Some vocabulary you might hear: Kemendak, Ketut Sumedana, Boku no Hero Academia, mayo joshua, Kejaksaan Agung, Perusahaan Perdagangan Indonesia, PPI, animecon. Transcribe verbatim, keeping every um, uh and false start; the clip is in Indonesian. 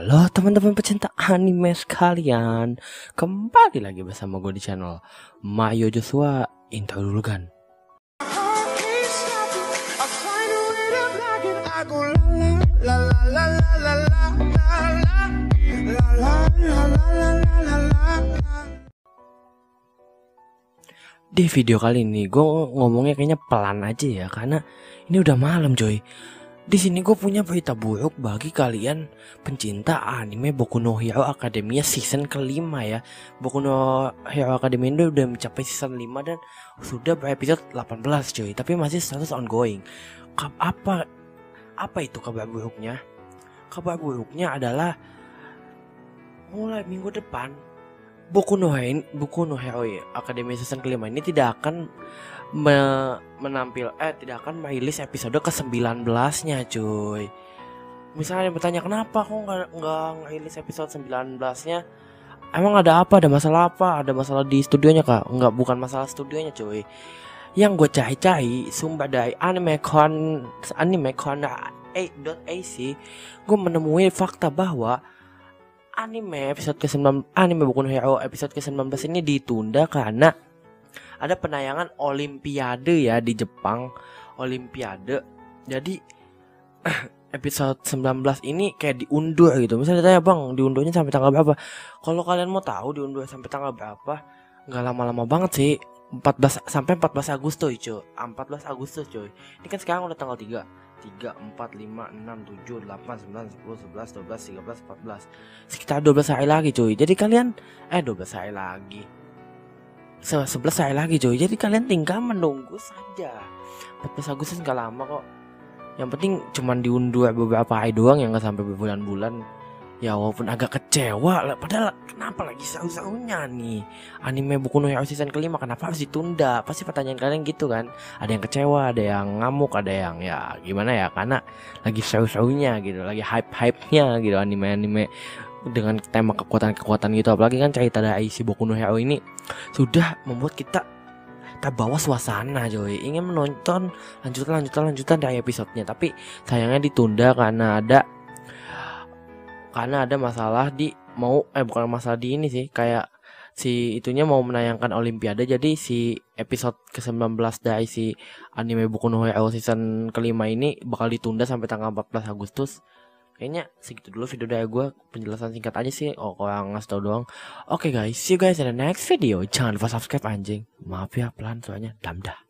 Halo teman-teman pecinta anime sekalian, kembali lagi bersama gue di channel Mayo Joshua. Intro dulu kan. Di video kali ini gue ngomongnya kayaknya pelan aja ya, karena ini udah malam coy. Di sini gue punya berita buruk bagi kalian pencinta anime Boku no Hero Academia season kelima ya. Boku no Hero Academia itu udah mencapai season lima dan sudah berepisode delapan belas cuy, tapi masih status ongoing. Apa apa itu kabar buruknya? Kabar buruknya adalah mulai minggu depan Boku no Hero, Boku no Hero Academia season kelima ini tidak akan me menampil eh tidak akan merilis episode ke sembilan belasnya cuy. Misalnya yang bertanya kenapa kok nggak nggak merilis episode sembilan belasnya? Emang ada apa? Ada masalah apa? Ada masalah di studionya kak? Nggak, bukan masalah studionya cuy. Yang gue cari-cari sumber dari animecon animecon dot a c, gue menemui fakta bahwa anime episode ke sembilan belas anime Boku no Hero episode ke sembilan belas ini ditunda karena ada penayangan olimpiade ya di Jepang, olimpiade. Jadi episode sembilan belas ini kayak diundur gitu. Misalnya ditanya, "Bang, diundurnya sampai tanggal berapa?" Kalau kalian mau tahu diundur sampai tanggal berapa, nggak lama-lama banget sih. empat belas sampai empat belas Agustus cuy. empat belas Agustus cuy. Ini kan sekarang udah tanggal tiga, tiga, empat, lima, enam, tujuh, delapan, sembilan, sepuluh, sebelas, dua belas, tiga belas, empat belas. Sekitar dua belas hari lagi cuy. Jadi kalian eh dua belas hari lagi. sebelas hari lagi cuy. Jadi kalian tinggal menunggu saja. empat belas Agustus enggak lama kok. Yang penting cuman diundur beberapa hari doang, yang enggak sampai berbulan-bulan. Ya walaupun agak kecewa lah, padahal kenapa lagi seru-serunya nih anime Boku no Hero season kelima, kenapa harus ditunda? Pasti pertanyaan kalian gitu kan. Ada yang kecewa, ada yang ngamuk, ada yang ya gimana ya, karena lagi seru-serunya gitu, lagi hype-hype-nya gitu anime-anime dengan tema kekuatan-kekuatan gitu. Apalagi kan cerita dari si Boku no Hero ini sudah membuat kita terbawa suasana coy, ingin menonton lanjutan-lanjutan-lanjutan dari episodenya, tapi sayangnya ditunda karena ada karena ada masalah di mau eh bukan masalah di ini sih, kayak si itunya mau menayangkan olimpiade. Jadi si episode ke sembilan belas dari si anime Boku no Hero season kelima ini bakal ditunda sampai tanggal empat belas Agustus. Kayaknya segitu dulu video dari gue, penjelasan singkat aja sih, oh kurang ngasih tau doang. Oke okay guys, see you guys in the next video. Jangan lupa subscribe anjing. Maaf ya pelan soalnya, damdah.